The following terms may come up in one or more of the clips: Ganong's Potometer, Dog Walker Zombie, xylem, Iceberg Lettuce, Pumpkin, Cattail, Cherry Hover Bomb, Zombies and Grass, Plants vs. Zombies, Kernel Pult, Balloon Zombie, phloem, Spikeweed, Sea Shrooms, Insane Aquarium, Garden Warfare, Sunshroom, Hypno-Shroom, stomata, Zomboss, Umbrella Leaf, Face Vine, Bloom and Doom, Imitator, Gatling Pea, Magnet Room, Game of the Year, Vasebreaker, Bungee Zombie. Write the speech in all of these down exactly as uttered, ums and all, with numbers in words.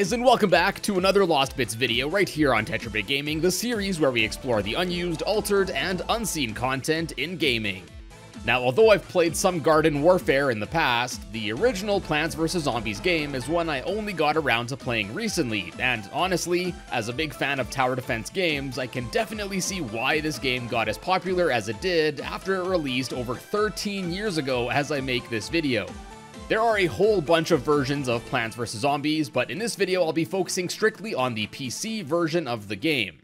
guys, and welcome back to another Lost Bits video right here on TetraBitGaming, the series where we explore the unused, altered, and unseen content in gaming. Now, although I've played some Garden Warfare in the past, the original Plants versus. Zombies game is one I only got around to playing recently, and honestly, as a big fan of tower defense games, I can definitely see why this game got as popular as it did after it released over thirteen years ago as I make this video. There are a whole bunch of versions of Plants versus. Zombies, but in this video I'll be focusing strictly on the P C version of the game.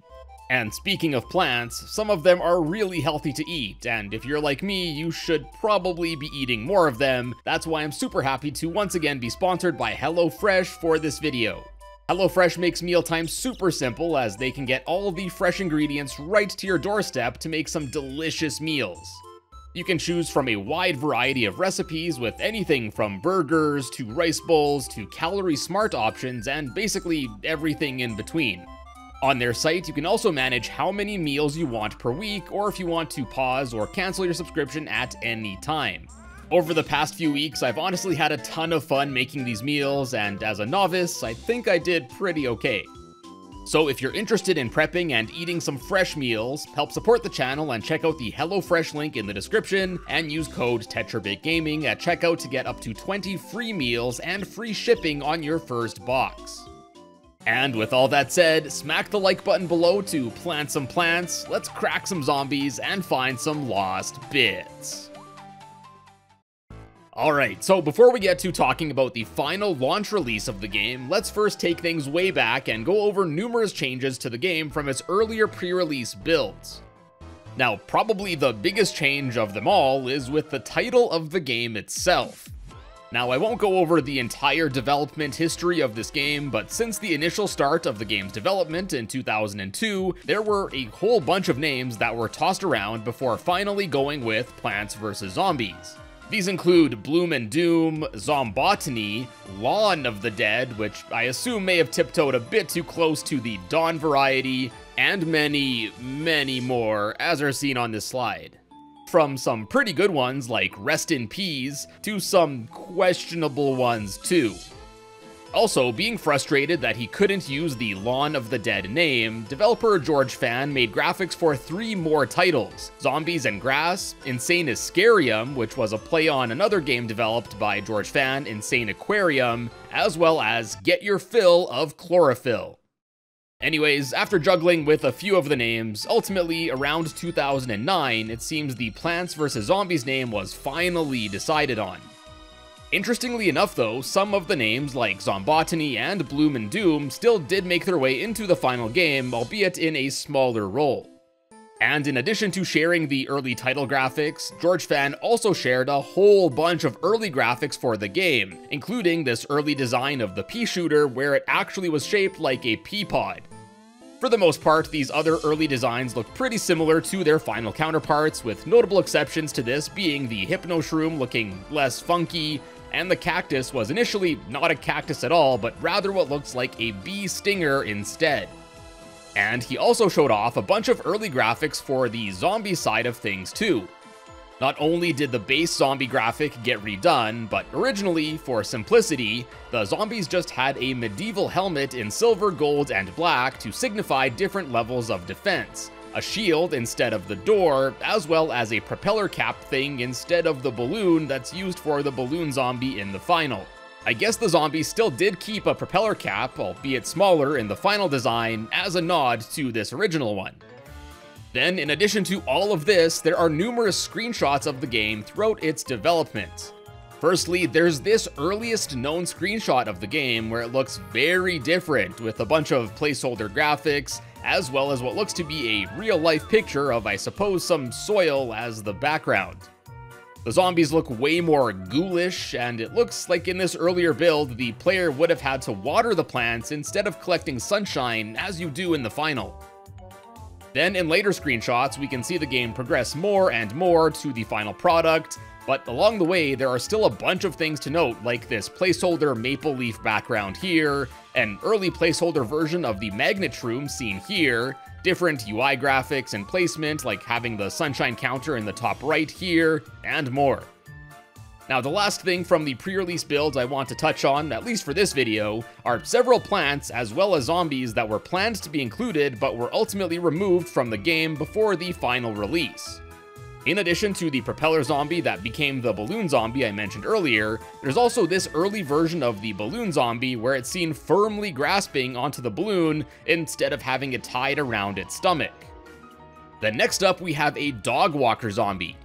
And speaking of plants, some of them are really healthy to eat, and if you're like me, you should probably be eating more of them. That's why I'm super happy to once again be sponsored by HelloFresh for this video. HelloFresh makes mealtime super simple, as they can get all the fresh ingredients right to your doorstep to make some delicious meals. You can choose from a wide variety of recipes with anything from burgers to rice bowls to calorie-smart options and basically everything in between. On their site, you can also manage how many meals you want per week or if you want to pause or cancel your subscription at any time. Over the past few weeks, I've honestly had a ton of fun making these meals, and as a novice, I think I did pretty okay. So if you're interested in prepping and eating some fresh meals, help support the channel and check out the HelloFresh link in the description and use code TetraBitGaming at checkout to get up to twenty free meals and free shipping on your first box. And with all that said, smack the like button below to plant some plants, let's crack some zombies and find some lost bits. Alright, so before we get to talking about the final launch release of the game, let's first take things way back and go over numerous changes to the game from its earlier pre-release builds. Now, probably the biggest change of them all is with the title of the game itself. Now, I won't go over the entire development history of this game, but since the initial start of the game's development in two thousand two, there were a whole bunch of names that were tossed around before finally going with Plants versus. Zombies. These include Bloom and Doom, Zombotany, Lawn of the Dead, which I assume may have tiptoed a bit too close to the Dawn variety, and many, many more, as are seen on this slide. From some pretty good ones like Rest in Peace, to some questionable ones too. Also, being frustrated that he couldn't use the Lawn of the Dead name, developer George Fan made graphics for three more titles, Zombies and Grass, Insane Aquarium, which was a play on another game developed by George Fan, Insane Aquarium, as well as Get Your Fill of Chlorophyll. Anyways, after juggling with a few of the names, ultimately, around two thousand nine, it seems the Plants versus. Zombies name was finally decided on. Interestingly enough though, some of the names like Zombotany and Bloom and Doom still did make their way into the final game, albeit in a smaller role. And in addition to sharing the early title graphics, George Fan also shared a whole bunch of early graphics for the game, including this early design of the Peashooter where it actually was shaped like a Peapod. For the most part, these other early designs look pretty similar to their final counterparts, with notable exceptions to this being the Hypno-Shroom looking less funky, and the Cactus was initially not a cactus at all, but rather what looks like a bee stinger instead. And he also showed off a bunch of early graphics for the zombie side of things too. Not only did the base zombie graphic get redone, but originally, for simplicity, the zombies just had a medieval helmet in silver, gold, and black to signify different levels of defense, a shield instead of the door, as well as a propeller cap thing instead of the balloon that's used for the Balloon Zombie in the final. I guess the zombies still did keep a propeller cap, albeit smaller, in the final design, as a nod to this original one. Then, in addition to all of this, there are numerous screenshots of the game throughout its development. Firstly, there's this earliest known screenshot of the game where it looks very different, with a bunch of placeholder graphics, as well as what looks to be a real-life picture of, I suppose, some soil as the background. The zombies look way more ghoulish, and it looks like in this earlier build, the player would have had to water the plants instead of collecting sunshine, as you do in the final. Then in later screenshots, we can see the game progress more and more to the final product, but along the way, there are still a bunch of things to note, like this placeholder maple leaf background here, an early placeholder version of the Magnet Room seen here, different U I graphics and placement, like having the sunshine counter in the top right here, and more. Now, the last thing from the pre-release builds I want to touch on, at least for this video, are several plants as well as zombies that were planned to be included but were ultimately removed from the game before the final release. In addition to the propeller zombie that became the balloon zombie I mentioned earlier, there's also this early version of the balloon zombie where it's seen firmly grasping onto the balloon instead of having it tied around its stomach. Then next up we have a Dog Walker Zombie.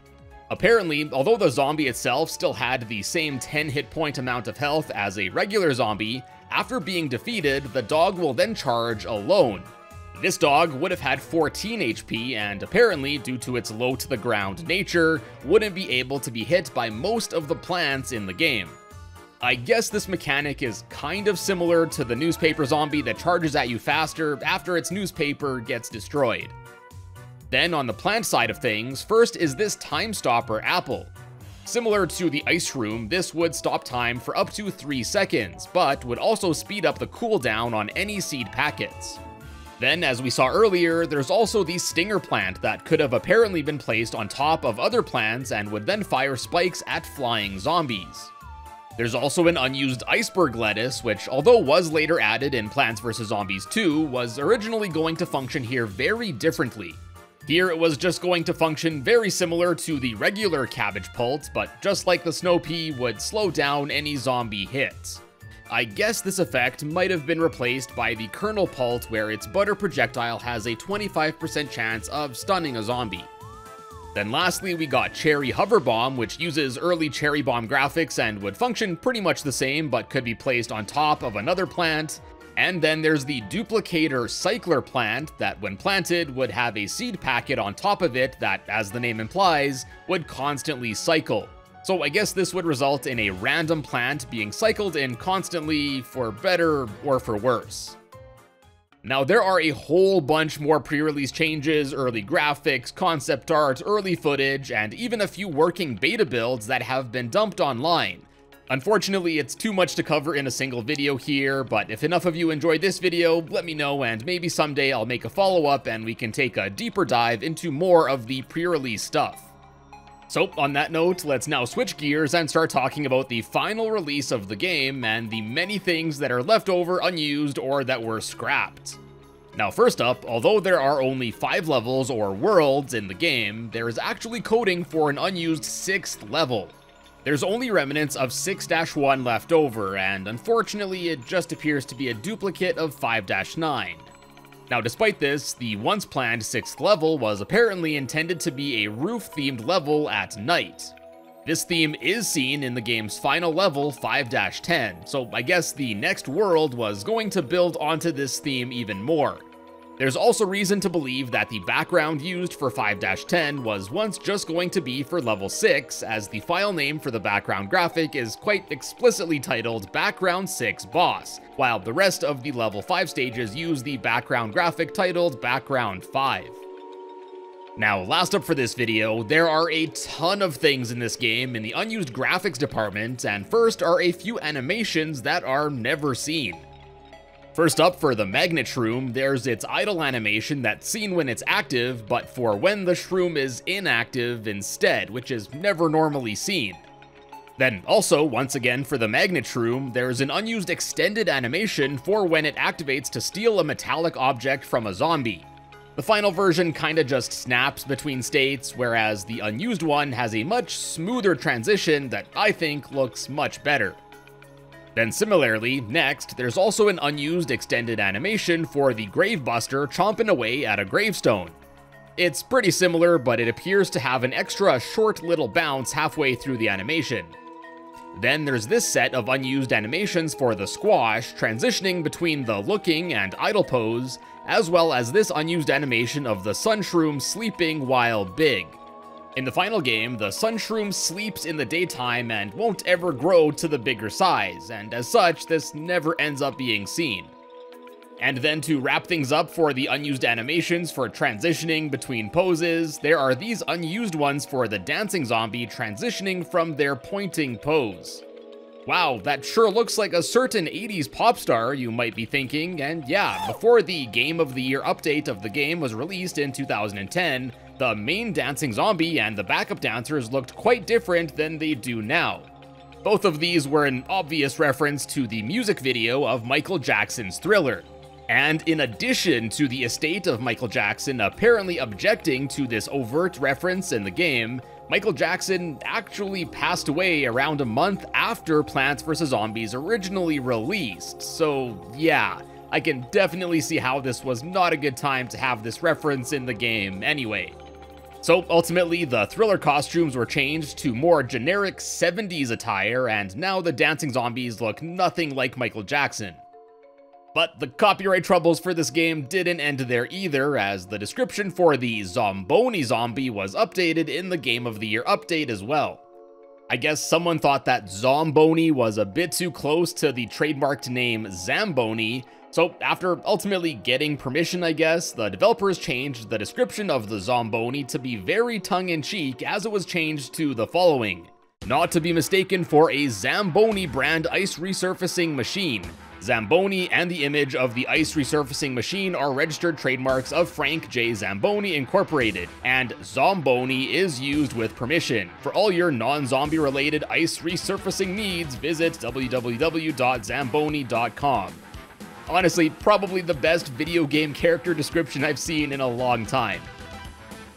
Apparently, although the zombie itself still had the same ten hit point amount of health as a regular zombie, after being defeated, the dog will then charge alone. This dog would have had fourteen H P and apparently, due to its low-to-the-ground nature, wouldn't be able to be hit by most of the plants in the game. I guess this mechanic is kind of similar to the newspaper zombie that charges at you faster after its newspaper gets destroyed. Then on the plant side of things, first is this Time Stopper Apple. Similar to the Ice Room, this would stop time for up to three seconds, but would also speed up the cooldown on any seed packets. Then, as we saw earlier, there's also the stinger plant that could have apparently been placed on top of other plants and would then fire spikes at flying zombies. There's also an unused iceberg lettuce, which, although was later added in Plants versus. Zombies two, was originally going to function here very differently. Here it was just going to function very similar to the regular cabbage pulse, but just like the snow pea, would slow down any zombie hits. I guess this effect might have been replaced by the Kernel Pult, where its butter projectile has a twenty-five percent chance of stunning a zombie. Then lastly we got Cherry Hover Bomb, which uses early Cherry Bomb graphics and would function pretty much the same but could be placed on top of another plant. And then there's the Duplicator Cycler plant that when planted would have a seed packet on top of it that, as the name implies, would constantly cycle. So I guess this would result in a random plant being cycled in constantly, for better or for worse. Now there are a whole bunch more pre-release changes, early graphics, concept art, early footage, and even a few working beta builds that have been dumped online. Unfortunately, it's too much to cover in a single video here, but if enough of you enjoyed this video, let me know and maybe someday I'll make a follow-up and we can take a deeper dive into more of the pre-release stuff. So, on that note, let's now switch gears and start talking about the final release of the game and the many things that are left over unused or that were scrapped. Now first up, although there are only five levels or worlds in the game, there is actually coding for an unused sixth level. There's only remnants of six dash one left over, and unfortunately it just appears to be a duplicate of five dash nine. Now despite this, the once planned sixth level was apparently intended to be a roof-themed level at night. This theme is seen in the game's final level, five dash ten, so I guess the next world was going to build onto this theme even more. There's also reason to believe that the background used for five dash ten was once just going to be for level six, as the file name for the background graphic is quite explicitly titled Background six Boss, while the rest of the level five stages use the background graphic titled Background five. Now, last up for this video, there are a ton of things in this game in the unused graphics department, and first are a few animations that are never seen. First up, for the Magnet Shroom, there's its idle animation that's seen when it's active, but for when the shroom is inactive instead, which is never normally seen. Then also, once again for the Magnet Shroom, there's an unused extended animation for when it activates to steal a metallic object from a zombie. The final version kinda just snaps between states, whereas the unused one has a much smoother transition that I think looks much better. Then similarly, next, there's also an unused extended animation for the Gravebuster chomping away at a gravestone. It's pretty similar, but it appears to have an extra short little bounce halfway through the animation. Then there's this set of unused animations for the Squash, transitioning between the looking and idle pose, as well as this unused animation of the Sunshroom sleeping while big. In the final game, the Sunshroom sleeps in the daytime and won't ever grow to the bigger size, and as such, this never ends up being seen. And then to wrap things up for the unused animations for transitioning between poses, there are these unused ones for the dancing zombie transitioning from their pointing pose. Wow, that sure looks like a certain eighties pop star, you might be thinking, and yeah, before the Game of the Year update of the game was released in two thousand ten, the main dancing zombie and the backup dancers looked quite different than they do now. Both of these were an obvious reference to the music video of Michael Jackson's Thriller. And in addition to the estate of Michael Jackson apparently objecting to this overt reference in the game, Michael Jackson actually passed away around a month after Plants versus. Zombies originally released, so yeah, I can definitely see how this was not a good time to have this reference in the game anyway. So ultimately, the Thriller costumes were changed to more generic seventies attire, and now the dancing zombies look nothing like Michael Jackson. But the copyright troubles for this game didn't end there either, as the description for the Zombotany zombie was updated in the Game of the Year update as well. I guess someone thought that Zombotany was a bit too close to the trademarked name Zamboni, so after ultimately getting permission, I guess, the developers changed the description of the Zombotany to be very tongue-in-cheek, as it was changed to the following: not to be mistaken for a Zamboni brand ice resurfacing machine. Zamboni and the image of the ice resurfacing machine are registered trademarks of Frank J. Zamboni Incorporated, and Zomboni is used with permission. For all your non-zombie related ice resurfacing needs, visit w w w dot zamboni dot com. Honestly, probably the best video game character description I've seen in a long time.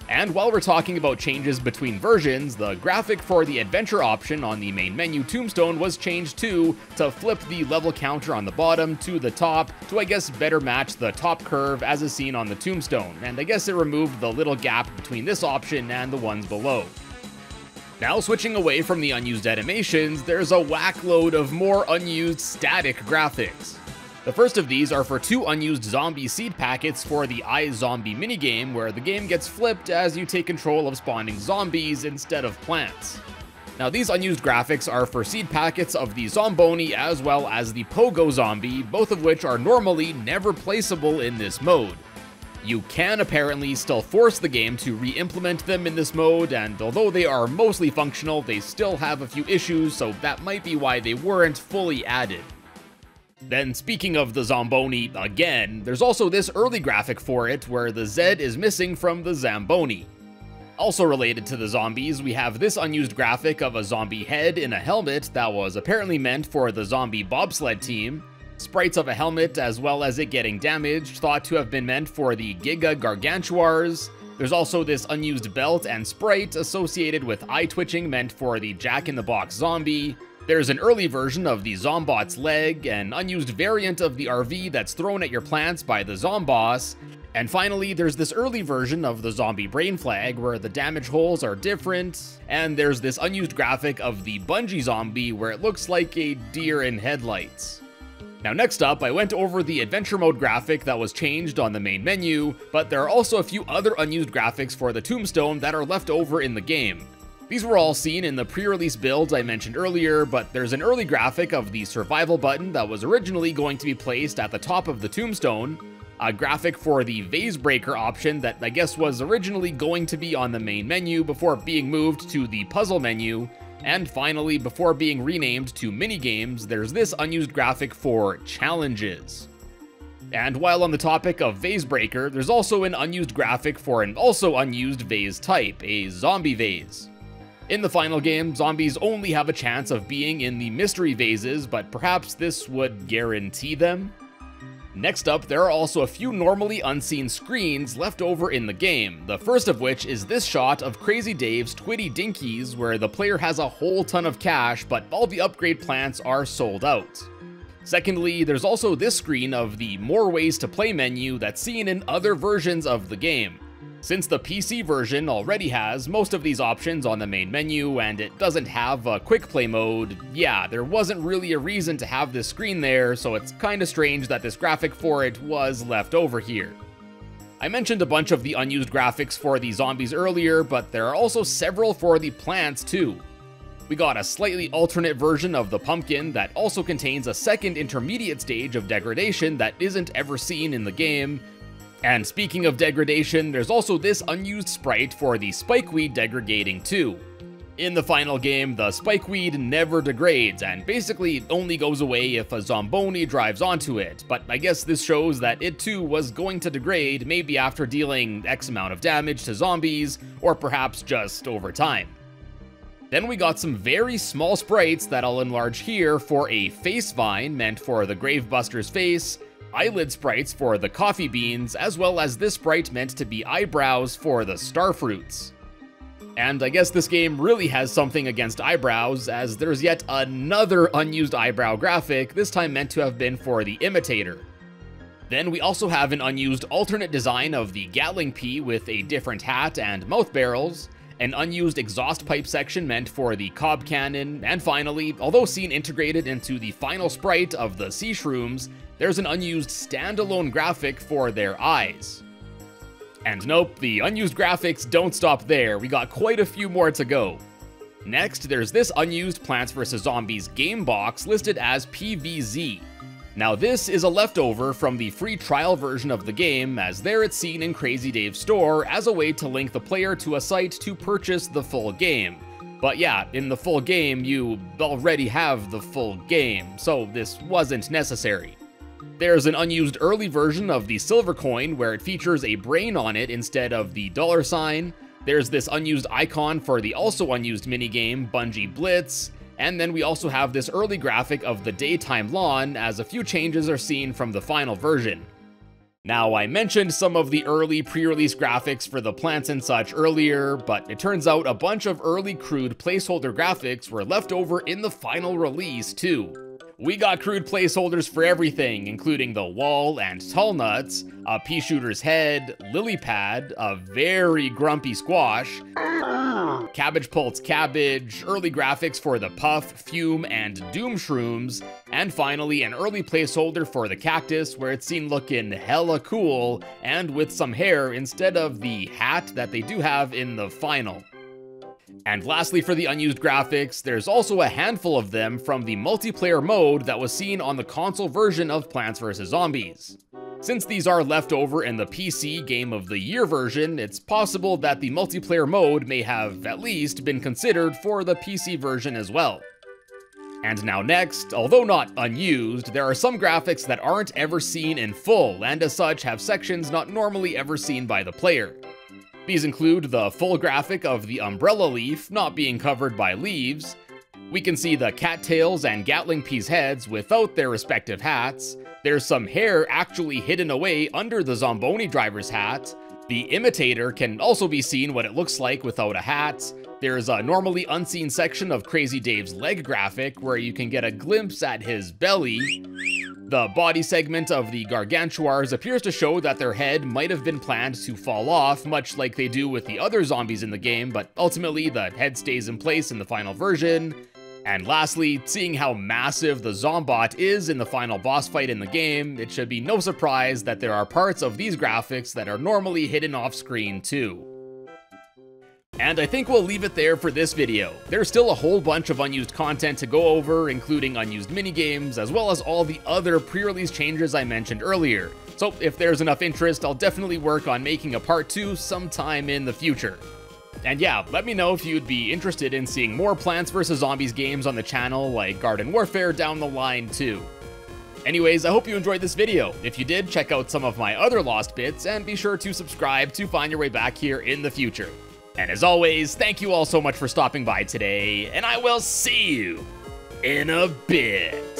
And while we're talking about changes between versions, the graphic for the adventure option on the main menu tombstone was changed too, to flip the level counter on the bottom to the top to, I guess, better match the top curve as is seen on the tombstone, and I guess it removed the little gap between this option and the ones below. Now switching away from the unused animations, there's a whack load of more unused static graphics. The first of these are for two unused zombie seed packets for the iZombie minigame, where the game gets flipped as you take control of spawning zombies instead of plants. Now these unused graphics are for seed packets of the Zombotany as well as the Pogo Zombie, both of which are normally never placeable in this mode. You can apparently still force the game to re-implement them in this mode, and although they are mostly functional, they still have a few issues, so that might be why they weren't fully added. Then speaking of the Zombotany again, there's also this early graphic for it where the Z is missing from the Zombotany. Also related to the zombies, we have this unused graphic of a zombie head in a helmet that was apparently meant for the zombie bobsled team, sprites of a helmet as well as it getting damaged, thought to have been meant for the Giga Gargantuars. There's also this unused belt and sprite associated with eye twitching meant for the Jack-in-the-Box zombie. There's an early version of the Zombot's leg, an unused variant of the R V that's thrown at your plants by the Zomboss, and finally there's this early version of the zombie brain flag where the damage holes are different, and there's this unused graphic of the bungee zombie where it looks like a deer in headlights. Now next up, I went over the adventure mode graphic that was changed on the main menu, but there are also a few other unused graphics for the tombstone that are left over in the game. These were all seen in the pre-release builds I mentioned earlier, but there's an early graphic of the survival button that was originally going to be placed at the top of the tombstone, a graphic for the Vasebreaker option that I guess was originally going to be on the main menu before being moved to the puzzle menu, and finally, before being renamed to minigames, there's this unused graphic for challenges. And while on the topic of Vasebreaker, there's also an unused graphic for an also unused vase type, a zombie vase. In the final game, zombies only have a chance of being in the mystery vases, but perhaps this would guarantee them? Next up, there are also a few normally unseen screens left over in the game, the first of which is this shot of Crazy Dave's Twitty Dinkies, where the player has a whole ton of cash, but all the upgrade plants are sold out. Secondly, there's also this screen of the More Ways to Play menu that's seen in other versions of the game. Since the P C version already has most of these options on the main menu and it doesn't have a quick play mode, yeah, there wasn't really a reason to have this screen there, so it's kinda strange that this graphic for it was left over here. I mentioned a bunch of the unused graphics for the zombies earlier, but there are also several for the plants too. We got a slightly alternate version of the pumpkin that also contains a second intermediate stage of degradation that isn't ever seen in the game. And speaking of degradation, there's also this unused sprite for the Spikeweed degrading too. In the final game, the Spikeweed never degrades and basically only goes away if a Zombotany drives onto it, but I guess this shows that it too was going to degrade, maybe after dealing X amount of damage to zombies, or perhaps just over time. Then we got some very small sprites that I'll enlarge here for a face vine meant for the Gravebuster's face, eyelid sprites for the coffee beans, as well as this sprite meant to be eyebrows for the starfruits. And I guess this game really has something against eyebrows, as there's yet another unused eyebrow graphic, this time meant to have been for the Imitator. Then we also have an unused alternate design of the Gatling pea with a different hat and mouth barrels, an unused exhaust pipe section meant for the Cobb Cannon, and finally, although seen integrated into the final sprite of the Sea Shrooms, there's an unused standalone graphic for their eyes. And nope, the unused graphics don't stop there, we got quite a few more to go. Next, there's this unused Plants versus. Zombies game box listed as P V Z. Now this is a leftover from the free trial version of the game, as there it's seen in Crazy Dave's store as a way to link the player to a site to purchase the full game. But yeah, in the full game, you already have the full game, so this wasn't necessary. There's an unused early version of the silver coin where it features a brain on it instead of the dollar sign. There's this unused icon for the also unused minigame, Bungee Blitz. And then we also have this early graphic of the daytime lawn, as a few changes are seen from the final version. Now, I mentioned some of the early pre-release graphics for the plants and such earlier, but it turns out a bunch of early crude placeholder graphics were left over in the final release too. We got crude placeholders for everything, including the wall and tall nuts, a Peashooter's head, lily pad, a very grumpy Squash, Cabbage Pult's cabbage, early graphics for the Puff, Fume, and Doom Shrooms, and finally an early placeholder for the Cactus where it's seen looking hella cool and with some hair instead of the hat that they do have in the final. And lastly, for the unused graphics, there's also a handful of them from the multiplayer mode that was seen on the console version of Plants versus. Zombies. Since these are left over in the P C Game of the Year version, it's possible that the multiplayer mode may have at least been considered for the P C version as well. And now next, although not unused, there are some graphics that aren't ever seen in full, and as such have sections not normally ever seen by the player. These include the full graphic of the umbrella leaf not being covered by leaves. We can see the cattails and Gatling peas heads without their respective hats. There's some hair actually hidden away under the Zombotany driver's hat. The Imitator can also be seen what it looks like without a hat. There's a normally unseen section of Crazy Dave's leg graphic where you can get a glimpse at his belly. The body segment of the Gargantuars appears to show that their head might have been planned to fall off, much like they do with the other zombies in the game, but ultimately the head stays in place in the final version. And lastly, seeing how massive the Zombot is in the final boss fight in the game, it should be no surprise that there are parts of these graphics that are normally hidden off screen too. And I think we'll leave it there for this video. There's still a whole bunch of unused content to go over, including unused minigames, as well as all the other pre-release changes I mentioned earlier. So if there's enough interest, I'll definitely work on making a part two sometime in the future. And yeah, let me know if you'd be interested in seeing more Plants versus. Zombies games on the channel, like Garden Warfare down the line too. Anyways, I hope you enjoyed this video. If you did, check out some of my other lost bits, and be sure to subscribe to find your way back here in the future. And as always, thank you all so much for stopping by today, and I will see you in a bit.